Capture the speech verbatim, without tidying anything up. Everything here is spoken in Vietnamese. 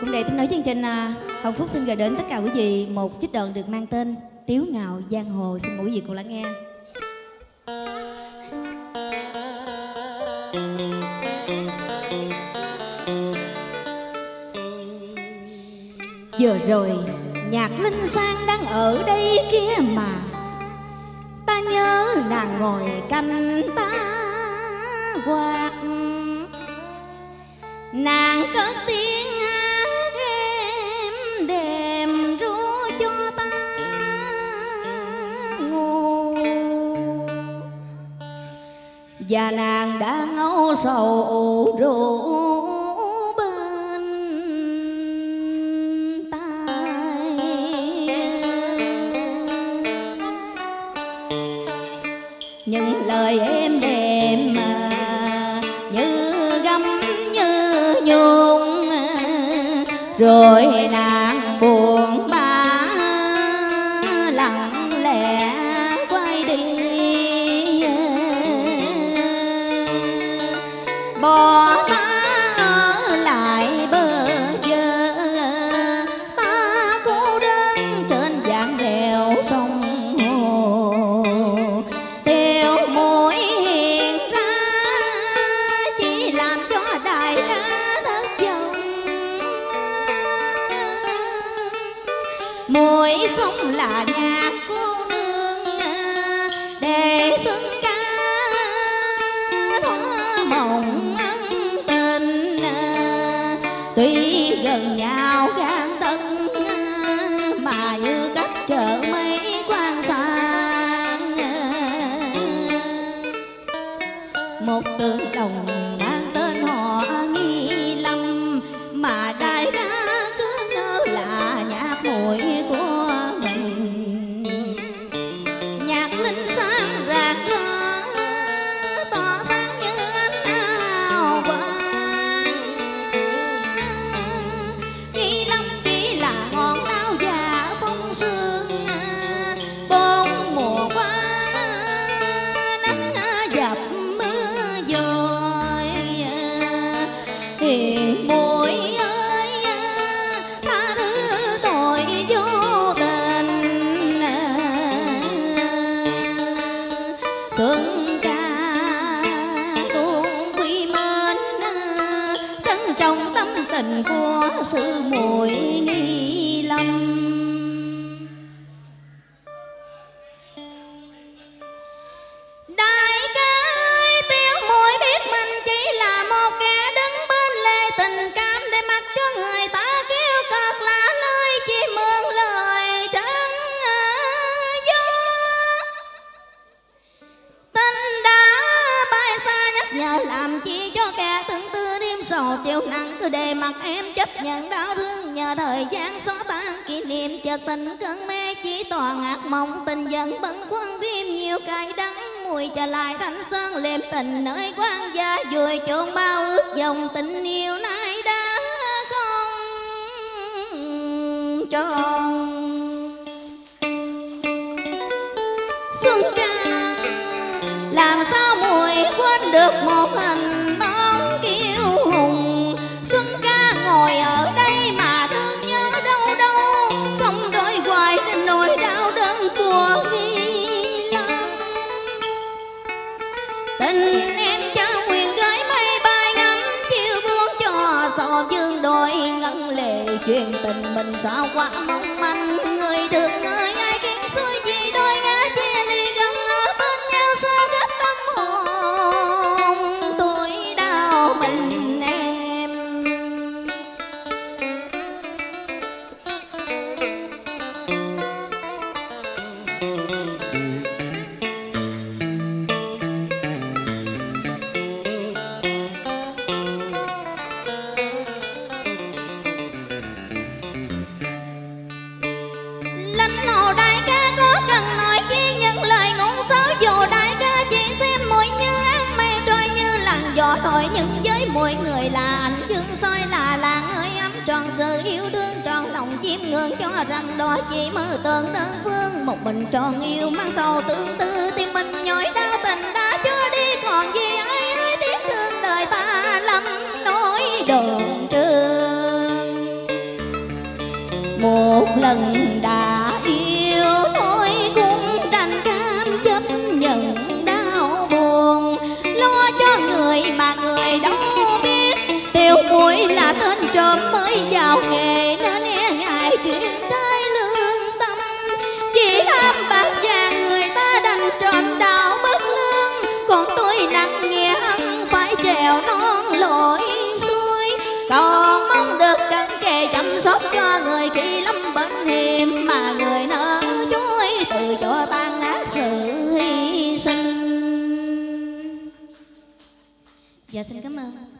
Cũng để tiếng nói chương trình Hồng Phúc xin gửi đến tất cả quý vị một trích đoạn được mang tên Tiếu Ngạo Giang Hồ. Xin mỗi vị cùng lắng nghe. Vừa rồi Nhạc Linh Sang đang ở đây kia mà, ta nhớ nàng ngồi canh ta quạt. Nàng cất tiếng hát em đềm ru cho ta ngu, và nàng đã ngâu sầu ủ rũ những lời em đềm mà như gấm như nhung, rồi nàng buồn bã lặng lẽ quay đi bỏ ta ở lại bơ vơ, ta cô đơn trên dãy đèo sông. Muội không là nhạc cô nương để xuân ca hoa mộng ân tình, tuy gần nhau gan tân mà như cách trở mấy quan sang. Một tương đồng mang tên họ Nghi Lâm mà đại ca cứ ngỡ là nhạc muội của mình. Nhạc Linh Sang rạc rỡ tỏ sáng như ánh hào quang, Nghi Lâm chỉ là ngọn lao già phong sương. Bốn mùa qua nắng dập mưa dội, hiền muội ơi tha thứ tội vô tình. Xuân ca tuôn quy mến trân trọng tâm tình của sư muội Nghi Lâm. Làm chi cho kẻ thương tư đêm sầu chịu nặng, cứ để mặc em chấp nhận đau thương. Nhờ thời gian xóa tan kỷ niệm chợt tình cơn mê, chỉ toàn ác mộng tình dần bấn quân thêm nhiều cay đắng. Mùi trở lại thanh sơn liệm tình nơi quan gia, vùi chôn bao ước dòng tình yêu nay đã không tròn. Xuân ca làm sao muội quên được một hình bóng kiêu hùng. Xuân ca ngồi ở đây mà thương nhớ đâu đâu không đổi hoài trên nỗi đau đớn của Nghi Lâm. Tình em trao quyền gái bay bay ngắm chiều buông cho sầu dương đôi ngân lệ, chuyện tình mình sao quá mong manh. Người thương ơi ai khiến xuôi chi đôi ngã chia ly, gần ở bên nhau xa cách tâm hồn tôi đau mình em. Lãnh hồ đại ca có cần nói chi, những lời ngôn sáo dù đại ca chỉ xem muội như ăn mây trôi như làn gió thổi. Nhưng với mỗi người là ảnh dương soi là làng ơi ấm tròn sự yêu thương, tròn lòng chiêm ngưỡng cho rằng đó chỉ mơ tưởng đơn phương. Một mình tròn yêu mang sầu tương tư, tim mình nhói đau tình đã cho đi còn gì ai ơi tiếc thương đời ta lắm nỗi đồn trường. lần đã yêu thôi cũng đành cam chấp nhận đau buồn, lo cho người mà người đâu biết. Tiêu Muội là tên trộm mới vào nghề nên e ngại chuyện trái lương tâm, chỉ tham bạc vàng người ta đành trộm đạo bất lương. Còn tôi nặng nghĩa ăn phải trèo non lội xuôi, còn mong được cận kề chăm sóc cho người khi lâm bệnh hiểm mà người nỡ chối từ cho tan nát sự hy sinh. Dạ xin cảm ơn.